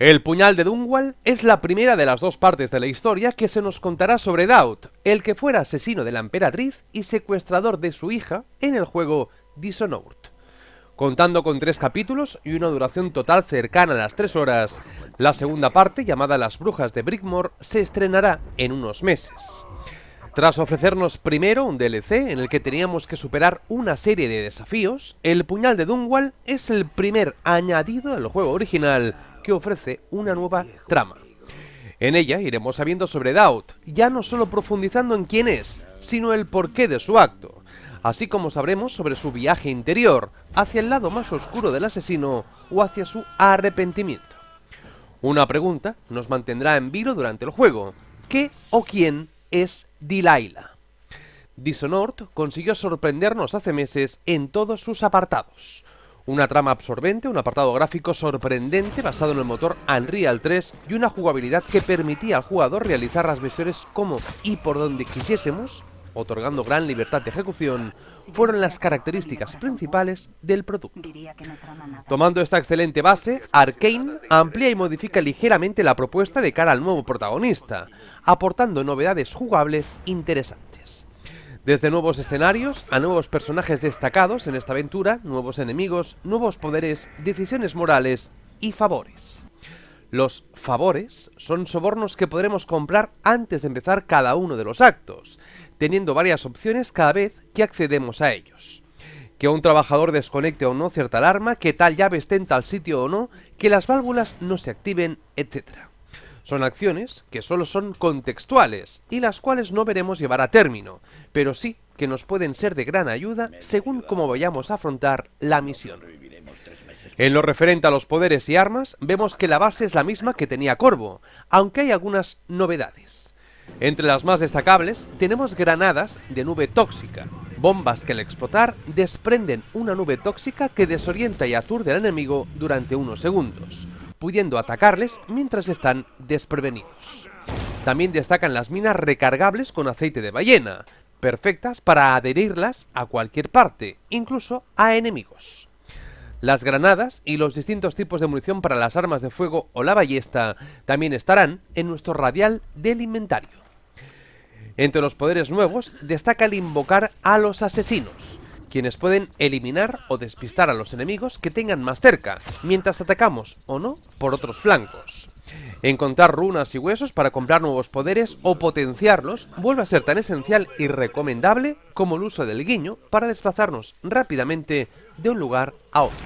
El Puñal de Dunwall es la primera de las dos partes de la historia que se nos contará sobre Daud, el que fuera asesino de la emperatriz y secuestrador de su hija en el juego Dishonored. Contando con 3 capítulos y una duración total cercana a las 3 horas, la segunda parte, llamada Las Brujas de Brigmore, se estrenará en unos meses. Tras ofrecernos primero un DLC en el que teníamos que superar una serie de desafíos, El Puñal de Dunwall es el primer añadido al juego original que ofrece una nueva trama. En ella iremos sabiendo sobre Daud, ya no solo profundizando en quién es, sino el porqué de su acto, así como sabremos sobre su viaje interior, hacia el lado más oscuro del asesino o hacia su arrepentimiento. Una pregunta nos mantendrá en vilo durante el juego: ¿qué o quién es Delilah? Dishonored consiguió sorprendernos hace meses en todos sus apartados. Una trama absorbente, un apartado gráfico sorprendente basado en el motor Unreal 3 y una jugabilidad que permitía al jugador realizar las misiones como y por donde quisiésemos, otorgando gran libertad de ejecución, fueron las características principales del producto. Tomando esta excelente base, Arkane amplía y modifica ligeramente la propuesta de cara al nuevo protagonista, aportando novedades jugables interesantes. Desde nuevos escenarios a nuevos personajes destacados en esta aventura, nuevos enemigos, nuevos poderes, decisiones morales y favores. Los favores son sobornos que podremos comprar antes de empezar cada uno de los actos, teniendo varias opciones cada vez que accedemos a ellos. Que un trabajador desconecte o no cierta alarma, que tal llave esté en tal sitio o no, que las válvulas no se activen, etc. Son acciones que solo son contextuales y las cuales no veremos llevar a término, pero sí que nos pueden ser de gran ayuda según cómo vayamos a afrontar la misión. En lo referente a los poderes y armas, vemos que la base es la misma que tenía Corvo, aunque hay algunas novedades. Entre las más destacables tenemos granadas de nube tóxica, bombas que al explotar desprenden una nube tóxica que desorienta y aturde al enemigo durante unos segundos, pudiendo atacarles mientras están desprevenidos. También destacan las minas recargables con aceite de ballena, perfectas para adherirlas a cualquier parte, incluso a enemigos. Las granadas y los distintos tipos de munición para las armas de fuego o la ballesta también estarán en nuestro radial del inventario. Entre los poderes nuevos destaca el invocar a los asesinos, quienes pueden eliminar o despistar a los enemigos que tengan más cerca, mientras atacamos o no por otros flancos. Encontrar runas y huesos para comprar nuevos poderes o potenciarlos vuelve a ser tan esencial y recomendable como el uso del guiño para desplazarnos rápidamente de un lugar a otro.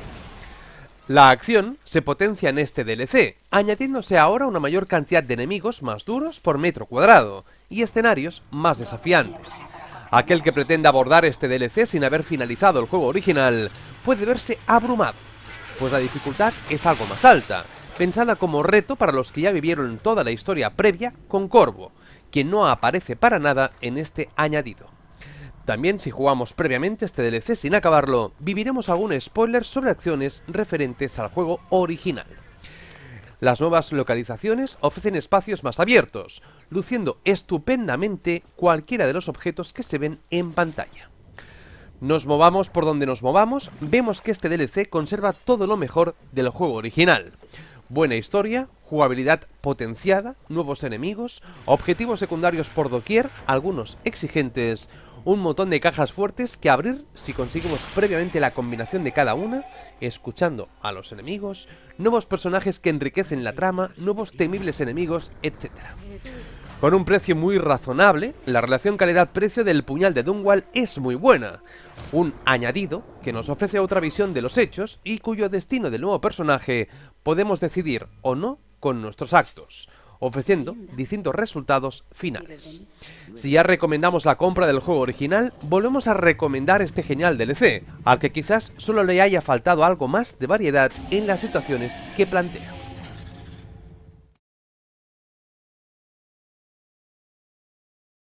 La acción se potencia en este DLC, añadiéndose ahora una mayor cantidad de enemigos más duros por metro cuadrado y escenarios más desafiantes. Aquel que pretenda abordar este DLC sin haber finalizado el juego original puede verse abrumado, pues la dificultad es algo más alta, pensada como reto para los que ya vivieron toda la historia previa con Corvo, quien no aparece para nada en este añadido. También, si jugamos previamente este DLC sin acabarlo, viviremos algún spoiler sobre acciones referentes al juego original. Las nuevas localizaciones ofrecen espacios más abiertos, luciendo estupendamente cualquiera de los objetos que se ven en pantalla. Nos movamos por donde nos movamos, vemos que este DLC conserva todo lo mejor del juego original. Buena historia, jugabilidad potenciada, nuevos enemigos, objetivos secundarios por doquier, algunos exigentes, un montón de cajas fuertes que abrir si conseguimos previamente la combinación de cada una, escuchando a los enemigos, nuevos personajes que enriquecen la trama, nuevos temibles enemigos, etc. Con un precio muy razonable, la relación calidad-precio del Puñal de Dunwall es muy buena. Un añadido que nos ofrece otra visión de los hechos y cuyo destino del nuevo personaje podemos decidir o no con nuestros actos, ofreciendo distintos resultados finales. Si ya recomendamos la compra del juego original, volvemos a recomendar este genial DLC, al que quizás solo le haya faltado algo más de variedad en las situaciones que plantea.